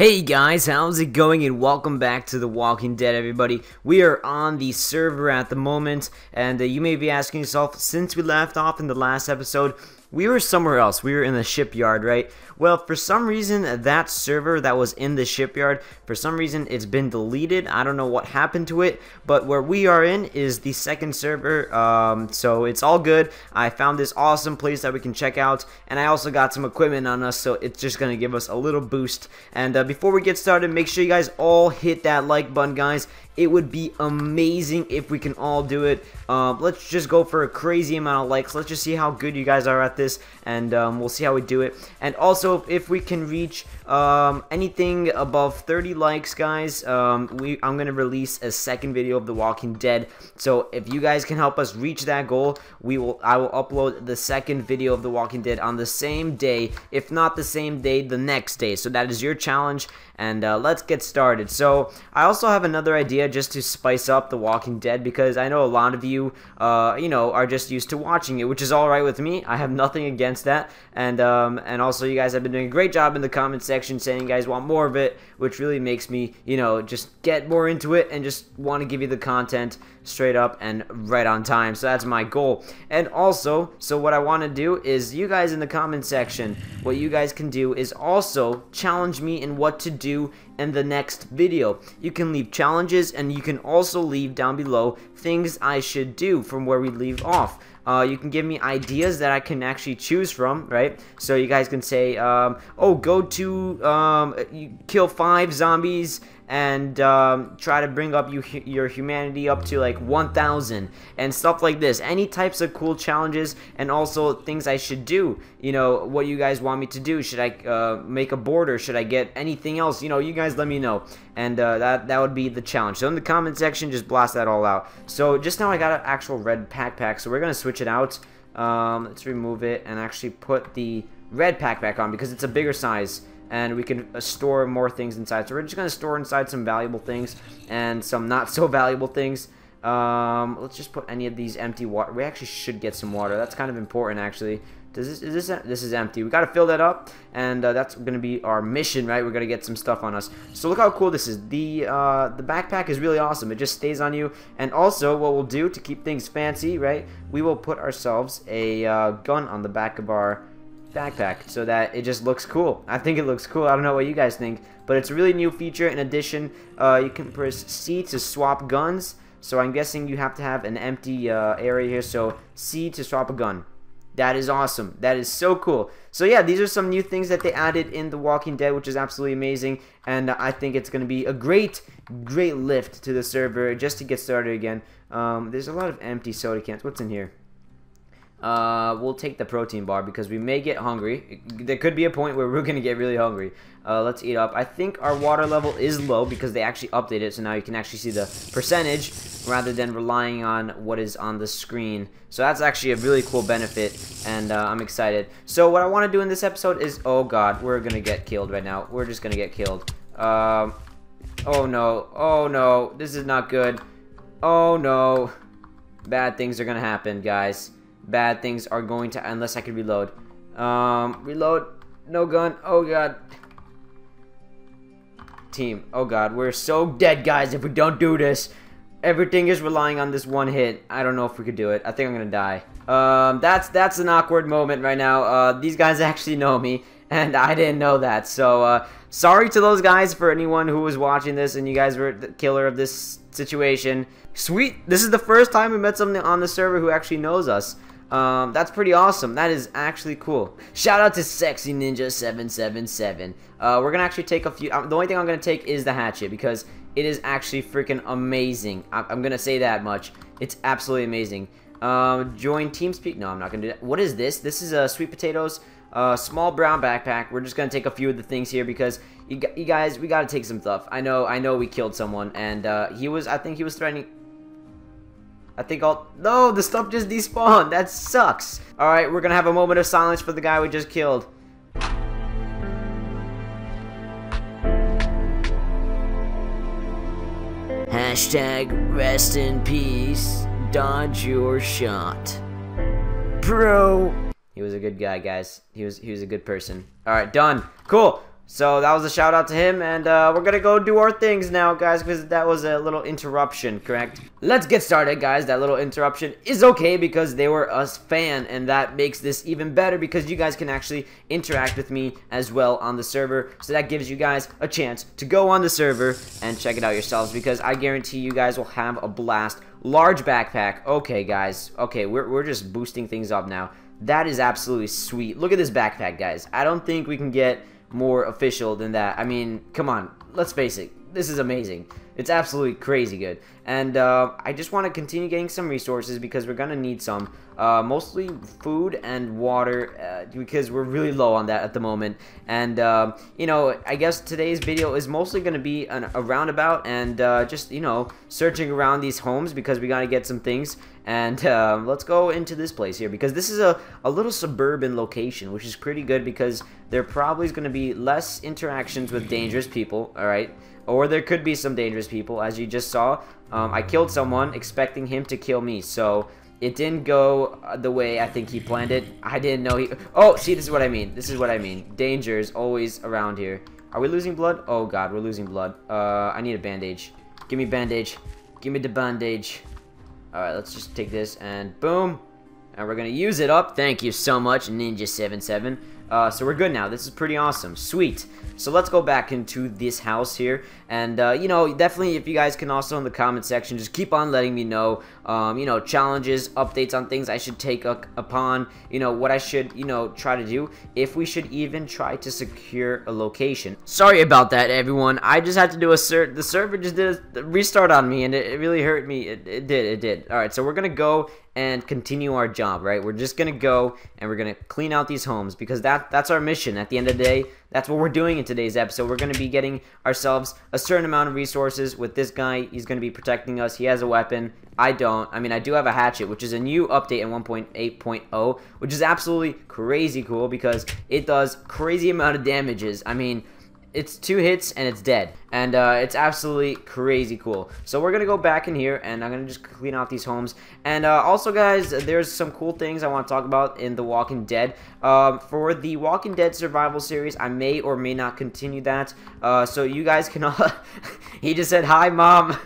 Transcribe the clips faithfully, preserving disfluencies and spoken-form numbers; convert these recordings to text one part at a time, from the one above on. Hey guys, how's it going, and welcome back to The Walking Dead, everybody. We are on the server at the moment, and uh, you may be asking yourself, since we left off in the last episode, we were somewhere else. We were in the shipyard, right? Well, for some reason, that server that was in the shipyard, for some reason, it's been deleted. I don't know what happened to it, but where we are in is the second server, um, so it's all good. I found this awesome place that we can check out, and I also got some equipment on us, so it's just going to give us a little boost, and uh, before we get started, make sure you guys all hit that like button, guys. It would be amazing if we can all do it. Uh, let's just go for a crazy amount of likes. Let's just see how good you guys are at this, and um, we'll see how we do it. And also, if we can reach um, anything above thirty likes, guys, um, we I'm gonna release a second video of The Walking Dead. So if you guys can help us reach that goal, we will. I will upload the second video of The Walking Dead on the same day, if not the same day, the next day. So that is your challenge. And uh, let's get started. So I also have another idea just to spice up The Walking Dead, because I know a lot of you uh, you know, are just used to watching it, which is alright with me. I have nothing against that. And um, and also, you guys have been doing a great job in the comment section saying you guys want more of it, which really makes me, you know, just get more into it and just want to give you the content straight up and right on time. So that's my goal. And also, so what I want to do is, you guys in the comment section, what you guys can do is also challenge me in what to do in the next video. You can leave challenges, and you can also leave down below things I should do from where we leave off. Uh, you can give me ideas that I can actually choose from, right? So you guys can say, um, oh, go to um, kill five zombies and um, try to bring up you, your humanity up to like one thousand and stuff like this. Any types of cool challenges, and also things I should do. You know, what you guys want me to do. Should I uh, make a border? Should I get anything else? You know, you guys let me know. And uh, that, that would be the challenge. So in the comment section, just blast that all out. So just now I got an actual red backpack, so we're going to switch it out. Um, let's remove it and actually put the red backpack on, because it's a bigger size, and we can uh, store more things inside. So we're just gonna store inside some valuable things and some not so valuable things. Um, let's just put any of these empty water. We actually should get some water. That's kind of important, actually. Does this is this this is empty? We gotta fill that up, and uh, that's gonna be our mission, right? We're gonna get some stuff on us. So look how cool this is. The uh, the backpack is really awesome. It just stays on you. And also, what we'll do to keep things fancy, right? We will put ourselves a uh, gun on the back of our backpack, so that it just looks cool. I think it looks cool. I don't know what you guys think, but it's a really new feature. In addition, uh, you can press C to swap guns. So I'm guessing you have to have an empty uh, area here, so C to swap a gun. That is awesome. That is so cool. So yeah, these are some new things that they added in The Walking Dead, which is absolutely amazing, and uh, I think it's going to be a great, great lift to the server just to get started again. Um, there's a lot of empty soda cans. What's in here? Uh, we'll take the protein bar, because we may get hungry. There could be a point where we're gonna get really hungry. Uh, let's eat up. I think our water level is low, because they actually updated it, so now you can actually see the percentage rather than relying on what is on the screen. So that's actually a really cool benefit, and uh, I'm excited. So what I want to do in this episode is, oh god, we're gonna get killed right now. We're just gonna get killed. Um, oh no, oh no, this is not good. Oh no, bad things are gonna happen, guys. Bad things are going to, unless I could reload. Um, reload. No gun. Oh god. Team. Oh god, we're so dead, guys, if we don't do this. Everything is relying on this one hit. I don't know if we could do it. I think I'm gonna die. Um, that's that's an awkward moment right now. Uh, these guys actually know me, and I didn't know that. So uh, sorry to those guys, for anyone who was watching this and you guys were the killer of this situation. Sweet. This is the first time we met someone on the server who actually knows us. Um, that's pretty awesome. That is actually cool. Shout out to Sexy Ninja seven seven seven. Uh, we're gonna actually take a few. Um, the only thing I'm gonna take is the hatchet, because it is actually freaking amazing. I I'm gonna say that much. It's absolutely amazing. Uh, join TeamSpeak. No, I'm not gonna do that. What is this? This is uh, sweet potatoes. Uh, small brown backpack. We're just gonna take a few of the things here, because you, you guys, we gotta take some stuff. I know, I know, we killed someone, and uh, he was. I think he was threatening. I think I'll... No, the stuff just despawned. That sucks. All right, we're going to have a moment of silence for the guy we just killed. Hashtag rest in peace. Dodge your shot. Bro. He was a good guy, guys. He was, he was a good person. All right, done. Cool. So that was a shout out to him, and uh, we're gonna go do our things now, guys, because that was a little interruption, correct? Let's get started, guys. That little interruption is okay because they were us fan, and that makes this even better because you guys can actually interact with me as well on the server. So that gives you guys a chance to go on the server and check it out yourselves, because I guarantee you guys will have a blast. Large backpack. Okay, guys. Okay, we're, we're just boosting things up now. That is absolutely sweet. Look at this backpack, guys. I don't think we can get more official than that. I mean, come on, let's face it, this is amazing. It's absolutely crazy good. And uh, I just want to continue getting some resources because we're gonna need some, uh, mostly food and water, uh, because we're really low on that at the moment. And uh, you know, I guess today's video is mostly gonna be an, a roundabout and uh, just, you know, searching around these homes because we gotta get some things. And uh, let's go into this place here, because this is a, a little suburban location, which is pretty good because there probably is going to be less interactions with dangerous people, alright? Or there could be some dangerous people, as you just saw. Um, I killed someone expecting him to kill me, so it didn't go the way I think he planned it. I didn't know he... Oh, see, this is what I mean. This is what I mean. Danger is always around here. Are we losing blood? Oh, God, we're losing blood. Uh, I need a bandage. Give me bandage. Give me the bandage. Alright, let's just take this and boom. And we're going to use it up. Thank you so much, Ninja seven seven seven. Uh, so we're good now. This is pretty awesome. Sweet. So let's go back into this house here. And, uh, you know, definitely if you guys can also in the comment section, just keep on letting me know, um, you know, challenges, updates on things I should take up upon, you know, what I should, you know, try to do. If we should even try to secure a location. Sorry about that, everyone. I just had to do a ser- the server just did a restart on me and it, it really hurt me. It, it did. It did. All right. So we're going to go and continue our job, right? We're just gonna go and we're gonna clean out these homes because that that's our mission at the end of the day. That's what we're doing in today's episode. We're going to be getting ourselves a certain amount of resources with this guy. He's going to be protecting us. He has a weapon. I don't. I mean, I do have a hatchet, which is a new update in one point eight point oh, which is absolutely crazy cool because it does crazy amount of damages. I mean, it's two hits and it's dead. And uh, it's absolutely crazy cool. So we're going to go back in here and I'm going to just clean out these homes. And uh, also, guys, there's some cool things I want to talk about in The Walking Dead. Uh, for the Walking Dead survival series, I may or may not continue that. Uh, so you guys can all... He just said, hi, mom.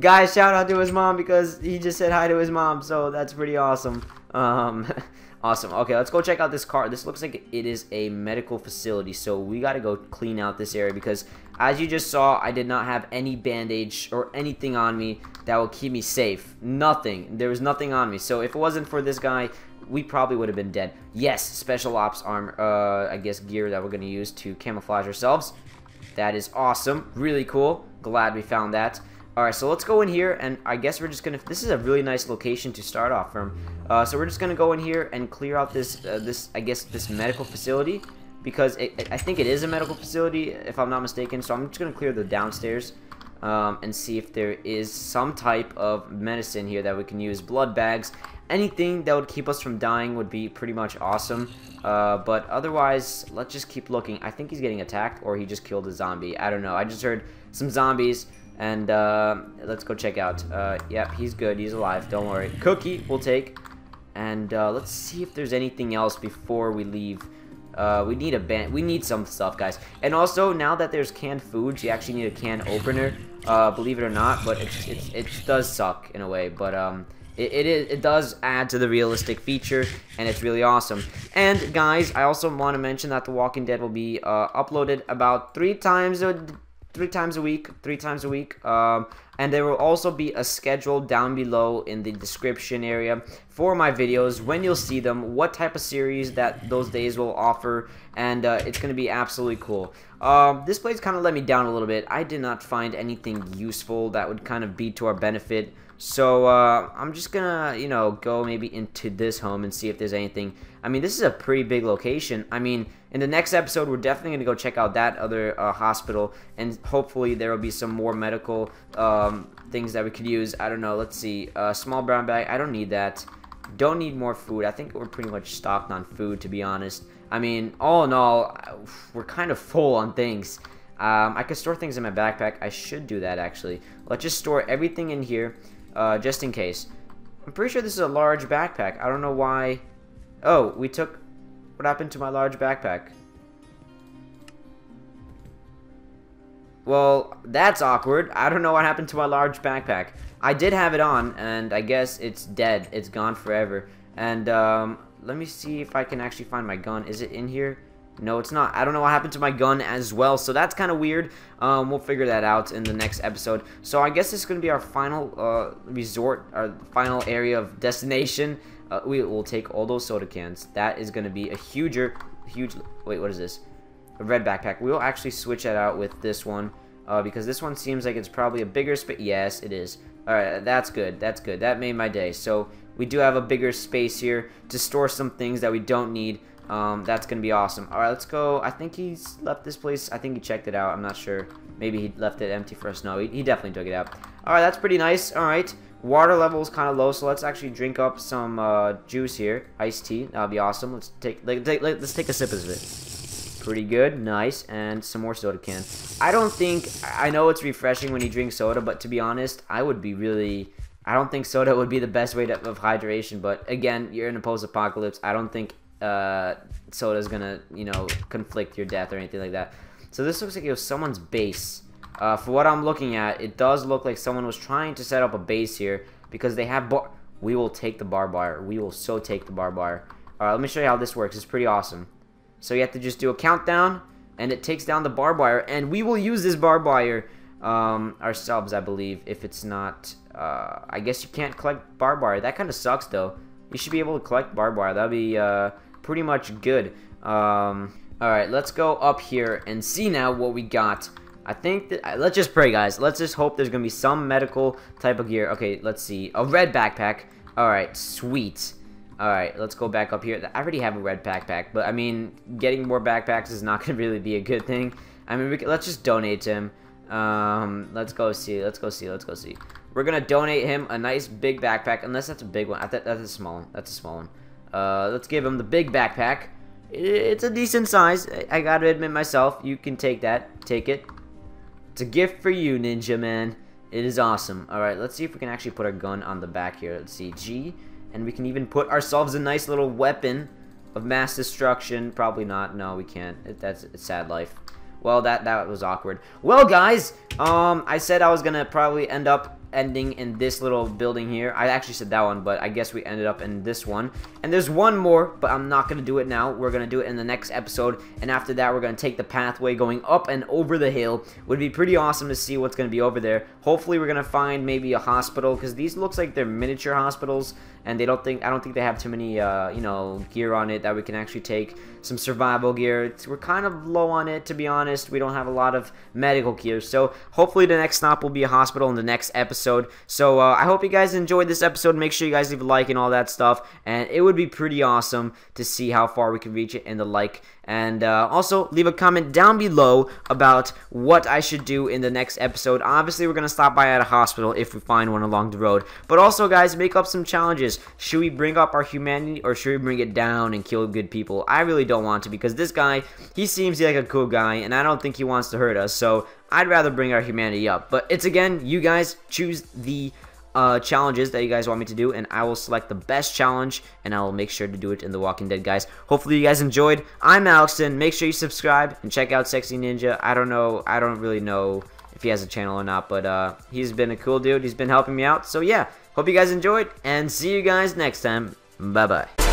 Guys, shout out to his mom because he just said hi to his mom. So that's pretty awesome. Um... Awesome. Okay, let's go check out this car. This looks like it is a medical facility, so we got to go clean out this area because, as you just saw, I did not have any bandage or anything on me that will keep me safe. Nothing. There was nothing on me. So if it wasn't for this guy, we probably would have been dead. Yes, special ops armor, uh, I guess, gear that we're going to use to camouflage ourselves. That is awesome. Really cool. Glad we found that. Alright, so let's go in here, and I guess we're just gonna, this is a really nice location to start off from, uh, so we're just gonna go in here and clear out this, uh, this, I guess, this medical facility, because it, it, I think it is a medical facility, if I'm not mistaken, so I'm just gonna clear the downstairs, um, and see if there is some type of medicine here that we can use, blood bags, anything that would keep us from dying would be pretty much awesome, uh, but otherwise, let's just keep looking. I think he's getting attacked, or he just killed a zombie, I don't know, I just heard some zombies. And uh, let's go check out. Uh, yep, he's good. He's alive. Don't worry. Cookie we'll take. And uh, let's see if there's anything else before we leave. Uh, we need a ban. We need some stuff, guys. And also, now that there's canned foods, you actually need a can opener. Uh, believe it or not, but it's, it's, it does suck in a way. But um, it, it is it does add to the realistic feature, and it's really awesome. And guys, I also want to mention that The Walking Dead will be uh, uploaded about three times a day. Three times a week, three times a week, um, and there will also be a schedule down below in the description area for my videos, when you'll see them, what type of series that those days will offer, and uh, it's going to be absolutely cool. Um, this place kind of let me down a little bit. I did not find anything useful that would kind of be to our benefit, so uh, I'm just going to, you know, go maybe into this home and see if there's anything. I mean, this is a pretty big location. I mean, in the next episode, we're definitely going to go check out that other uh, hospital, and hopefully there will be some more medical um, things that we could use. I don't know. Let's see. Uh, small brown bag. I don't need that. Don't need more food. I think we're pretty much stocked on food, to be honest. I mean, all in all, we're kind of full on things. Um, I could store things in my backpack. I should do that, actually. Let's just store everything in here, uh, just in case. I'm pretty sure this is a large backpack. I don't know why... Oh, we took... What happened to my large backpack? Well, that's awkward. I don't know what happened to my large backpack. I did have it on, and I guess it's dead. It's gone forever. And, um, let me see if I can actually find my gun. Is it in here? No, it's not. I don't know what happened to my gun as well, so that's kind of weird. Um, we'll figure that out in the next episode. So I guess this is going to be our final uh, resort, our final area of destination. Uh, we will take all those soda cans. That is going to be a huger, huge... Wait, what is this? A red backpack. We will actually switch that out with this one, uh, because this one seems like it's probably a bigger space. Yes, it is. All right, that's good. That's good. That made my day. So we do have a bigger space here to store some things that we don't need. Um, that's going to be awesome. All right, let's go. I think he's left this place. I think he checked it out. I'm not sure. Maybe he left it empty for us. No, he, he definitely took it out. All right, that's pretty nice. All right. Water level is kind of low, so let's actually drink up some uh, juice here. Iced tea. That'll be awesome. Let's take, like, take, like, let's take a sip of it. Pretty good. Nice. And some more soda can. I don't think... I know it's refreshing when you drink soda, but to be honest, I would be really... I don't think soda would be the best way to, of hydration, but again, you're in a post-apocalypse. I don't think... Uh, soda's gonna, you know, conflict your death or anything like that. So this looks like it was someone's base. Uh, for what I'm looking at, it does look like someone was trying to set up a base here because they have bar. We will take the barbed wire. We will so take the barbed wire. All right, let me show you how this works. It's pretty awesome. So you have to just do a countdown, and it takes down the barbed wire, and we will use this barbed wire um, ourselves, I believe. If it's not, uh, I guess you can't collect barbed wire. That kind of sucks, though. You should be able to collect barbed wire. That'd be uh. pretty much good. Um, all right, let's go up here and see now what we got. I think that, let's just pray, guys. Let's just hope there's gonna be some medical type of gear. Okay, let's see. A red backpack. All right, sweet. All right, let's go back up here. I already have a red backpack, but I mean, getting more backpacks is not gonna really be a good thing. I mean, we can, let's just donate to him. Um, let's go see. Let's go see. Let's go see. We're gonna donate him a nice big backpack, unless that's a big one. I thought that's a small one. That's a small one. Uh, let's give him the big backpack. It's a decent size. I gotta admit myself. You can take that. Take it. It's a gift for you, Ninja Man. It is awesome. Alright, let's see if we can actually put our gun on the back here. Let's see. G. And we can even put ourselves a nice little weapon of mass destruction. Probably not. No, we can't. That's a sad life. Well, that, that was awkward. Well, guys, um, I said I was gonna probably end up ending in this little building here. I actually said that one, but I guess we ended up in this one. And there's one more, but I'm not gonna do it now. We're gonna do it in the next episode, and after that we're gonna take the pathway going up and over the hill. Would be pretty awesome to see what's gonna be over there. Hopefully we're gonna find maybe a hospital, because these looks like they're miniature hospitals, and they don't think I don't think they have too many uh, you know, gear on it that we can actually take. Some survival gear. It's, we're kind of low on it, to be honest. We don't have a lot of medical gear, so hopefully the next stop will be a hospital in the next episode. So uh, I hope you guys enjoyed this episode. Make sure you guys leave a like and all that stuff. And it would be pretty awesome to see how far we can reach it in the like. And uh, also leave a comment down below about what I should do in the next episode. Obviously, we're going to stop by at a hospital if we find one along the road. But also, guys, make up some challenges. Should we bring up our humanity, or should we bring it down and kill good people? I really don't want to, because this guy, he seems like a cool guy, and I don't think he wants to hurt us. So I'd rather bring our humanity up. But it's, again, you guys choose the uh, challenges that you guys want me to do, and I will select the best challenge, and I will make sure to do it in The Walking Dead, guys. Hopefully you guys enjoyed. I'm Alexton. Make sure you subscribe and check out Sexy Ninja. I don't know. I don't really know if he has a channel or not, but uh, he's been a cool dude. He's been helping me out. So, yeah, hope you guys enjoyed, and see you guys next time. Bye-bye.